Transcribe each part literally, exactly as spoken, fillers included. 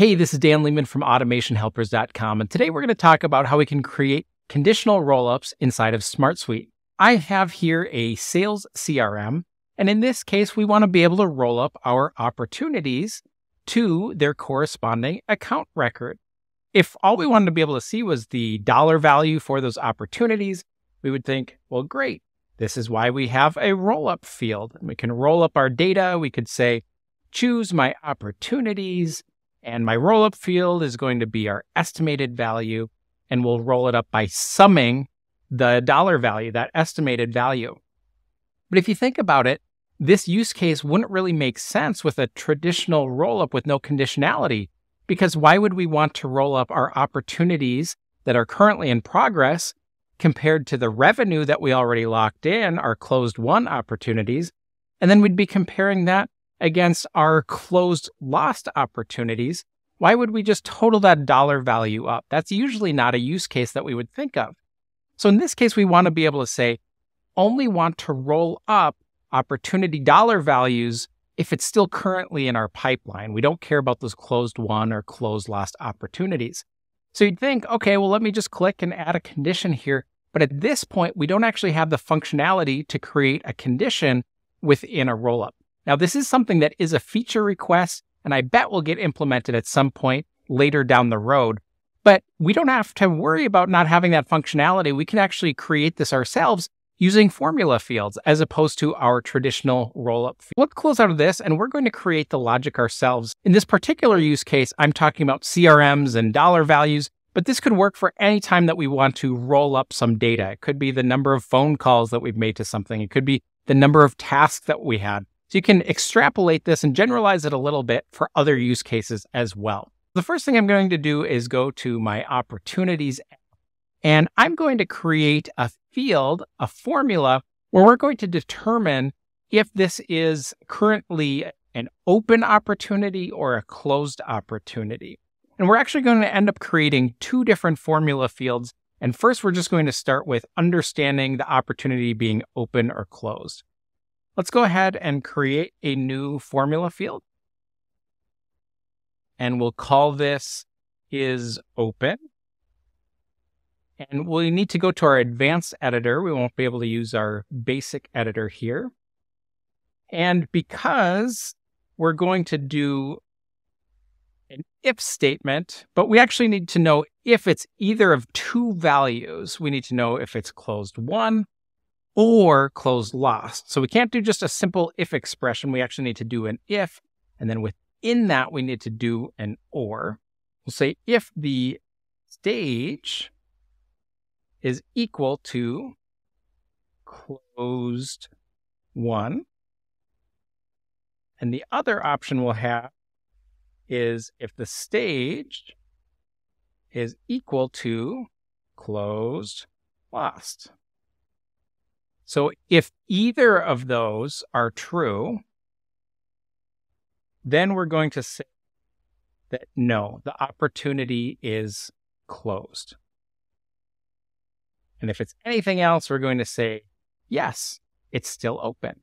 Hey, this is Dan Lehman from automation helpers dot com, and today we're going to talk about how we can create conditional rollups inside of SmartSuite. I have here a sales C R M, and in this case, we want to be able to roll up our opportunities to their corresponding account record. If all we wanted to be able to see was the dollar value for those opportunities, we would think, well, great. This is why we have a roll-up field. We can roll up our data. We could say, choose my opportunities. And my roll-up field is going to be our estimated value, and we'll roll it up by summing the dollar value, that estimated value. But if you think about it, this use case wouldn't really make sense with a traditional roll-up with no conditionality, because why would we want to roll up our opportunities that are currently in progress compared to the revenue that we already locked in, our closed won opportunities, and then we'd be comparing that against our closed lost opportunities? Why would we just total that dollar value up? That's usually not a use case that we would think of. So in this case, we want to be able to say, only want to roll up opportunity dollar values if it's still currently in our pipeline. We don't care about those closed won or closed lost opportunities. So you'd think, okay, well, let me just click and add a condition here. But at this point, we don't actually have the functionality to create a condition within a rollup. Now, this is something that is a feature request, and I bet will get implemented at some point later down the road. But we don't have to worry about not having that functionality. We can actually create this ourselves using formula fields as opposed to our traditional rollup field. Let's close out of this, and we're going to create the logic ourselves. In this particular use case, I'm talking about C R Ms and dollar values, but this could work for any time that we want to roll up some data. It could be the number of phone calls that we've made to something. It could be the number of tasks that we had. So you can extrapolate this and generalize it a little bit for other use cases as well. The first thing I'm going to do is go to my opportunities app, and I'm going to create a field, a formula, where we're going to determine if this is currently an open opportunity or a closed opportunity. And we're actually going to end up creating two different formula fields. And first, we're just going to start with understanding the opportunity being open or closed. Let's go ahead and create a new formula field. And we'll call this is open. And we need to go to our advanced editor. We won't be able to use our basic editor here. And because we're going to do an if statement, but we actually need to know if it's either of two values. We need to know if it's closed won or closed lost. So we can't do just a simple if expression. We actually need to do an if. And then within that, we need to do an or. We'll say if the stage is equal to closed one. And the other option we'll have is if the stage is equal to closed lost. So if either of those are true, then we're going to say that no, the opportunity is closed. And if it's anything else, we're going to say, yes, it's still open.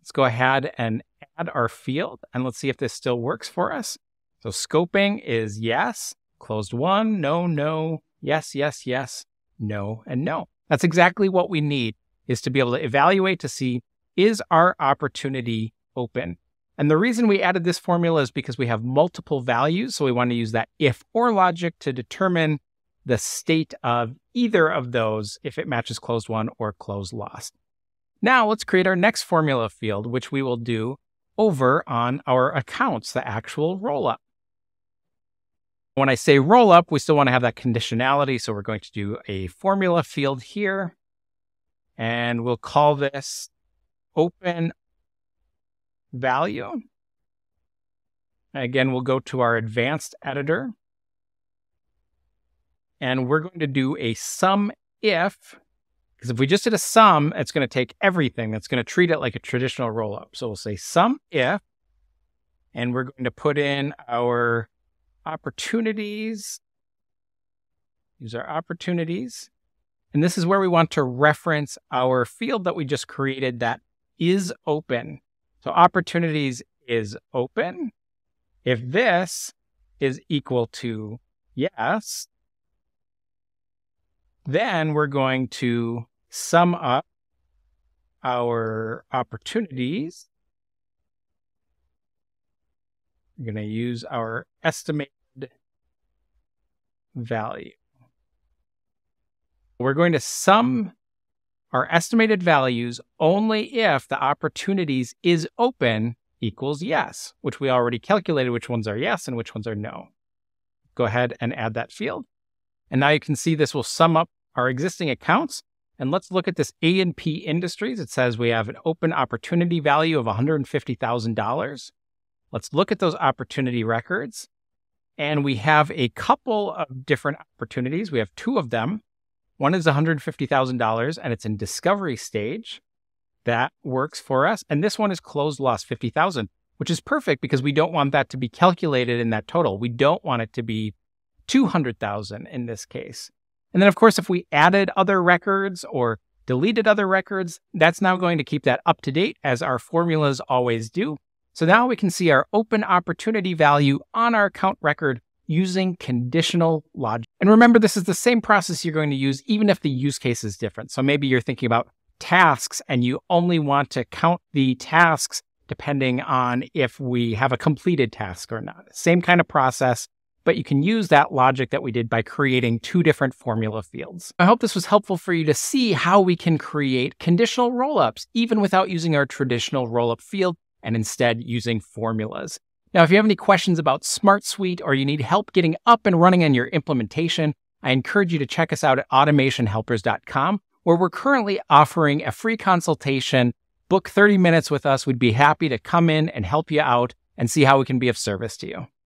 Let's go ahead and add our field, and let's see if this still works for us. So scoping is yes, closed one, no, no, yes, yes, yes, no, and no. That's exactly what we need, is to be able to evaluate to see, is our opportunity open? And the reason we added this formula is because we have multiple values, so we want to use that if or logic to determine the state of either of those, if it matches closed won or closed lost. Now let's create our next formula field, which we will do over on our accounts, the actual rollup. When I say rollup, we still want to have that conditionality, so we're going to do a formula field here, and we'll call this open value. Again, we'll go to our advanced editor. And we're going to do a sum if, because if we just did a sum, it's going to take everything. That's going to treat it like a traditional rollup. So we'll say sum if, and we're going to put in our opportunities. Use our opportunities. And this is where we want to reference our field that we just created that is open. So opportunities is open. If this is equal to yes, then we're going to sum up our opportunities. We're going to use our estimated value. We're going to sum our estimated values only if the opportunities is open equals yes, which we already calculated which ones are yes and which ones are no. Go ahead and add that field. And now you can see this will sum up our existing accounts. And let's look at this A and P Industries. It says we have an open opportunity value of one hundred fifty thousand dollars. Let's look at those opportunity records. And we have a couple of different opportunities. We have two of them. One is one hundred fifty thousand dollars, and it's in discovery stage. That works for us. And this one is closed loss fifty thousand dollars, which is perfect because we don't want that to be calculated in that total. We don't want it to be two hundred thousand dollars in this case. And then, of course, if we added other records or deleted other records, that's now going to keep that up to date as our formulas always do. So now we can see our open opportunity value on our account record using conditional logic. And remember, this is the same process you're going to use even if the use case is different. So maybe you're thinking about tasks and you only want to count the tasks depending on if we have a completed task or not. Same kind of process, but you can use that logic that we did by creating two different formula fields. I hope this was helpful for you to see how we can create conditional roll-ups even without using our traditional roll-up field and instead using formulas. Now, if you have any questions about SmartSuite or you need help getting up and running on your implementation, I encourage you to check us out at automation helpers dot com. Where we're currently offering a free consultation. Book thirty minutes with us. We'd be happy to come in and help you out and see how we can be of service to you.